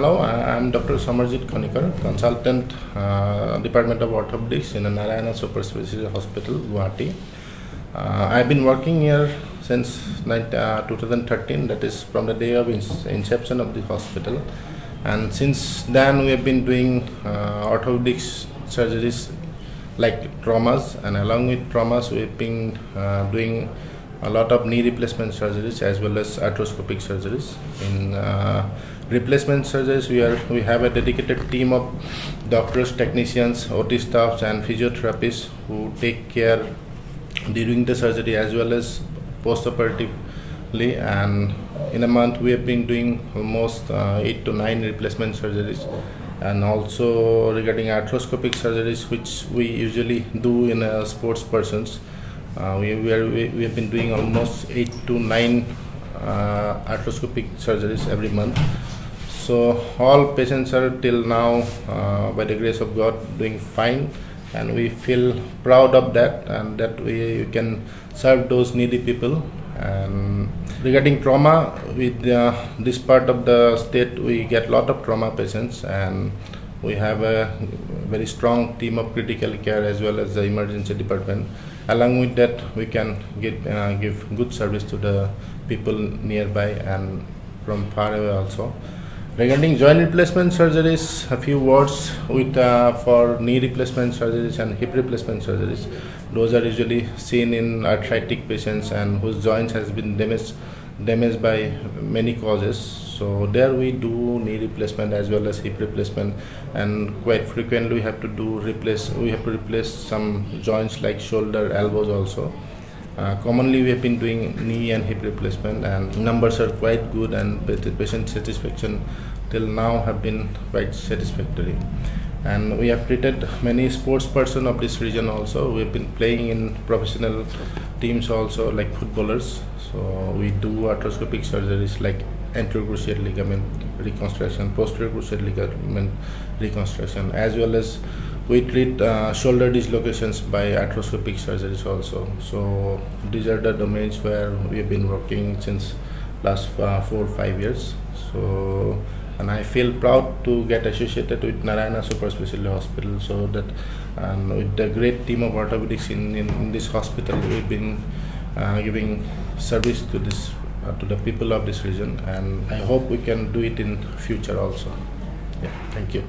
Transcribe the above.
Hello, I am Dr. Samarjit Khanikar, Consultant, Department of Orthopedics in the Narayana Superspeciality Hospital, Guwahati. I have been working here since 2013, that is from the day of inception of the hospital. And since then we have been doing orthopedics surgeries like traumas, and along with traumas we have been doing a lot of knee replacement surgeries as well as arthroscopic surgeries. In replacement surgeries we have a dedicated team of doctors, technicians, OT staffs and physiotherapists who take care during the surgery as well as post-operatively, and in a month we have been doing almost 8 to 9 replacement surgeries, and also regarding arthroscopic surgeries which we usually do in sports persons. We have been doing almost 8 to 9 arthroscopic surgeries every month. So all patients are till now, by the grace of God, doing fine, and we feel proud of that, and that we can serve those needy people. And regarding trauma, with this part of the state we get a lot of trauma patients, and we have a very strong team of critical care as well as the emergency department. Along with that, we can give good service to the people nearby and from far away also. Regarding joint replacement surgeries, a few words with for knee replacement surgeries and hip replacement surgeries. Those are usually seen in arthritic patients and whose joints has been damaged by many causes. So there we do knee replacement as well as hip replacement, and quite frequently we have to replace some joints like shoulder, elbows also. Commonly we have been doing knee and hip replacement, and numbers are quite good, and patient satisfaction till now have been quite satisfactory. And we have treated many sports person of this region also. We have been playing in professional teams also, like footballers. So we do arthroscopic surgeries like anterocruciate ligament reconstruction, posterior cruciate ligament reconstruction, as well as we treat shoulder dislocations by arthroscopic surgeries also. So these are the domains where we have been working since last 4 or 5 years. So, and I feel proud to get associated with Narayana Superspeciality Hospital, so that with the great team of orthopedics in this hospital, we've been giving service to this to the people of this region, and I hope we can do it in future also. Yeah, thank you.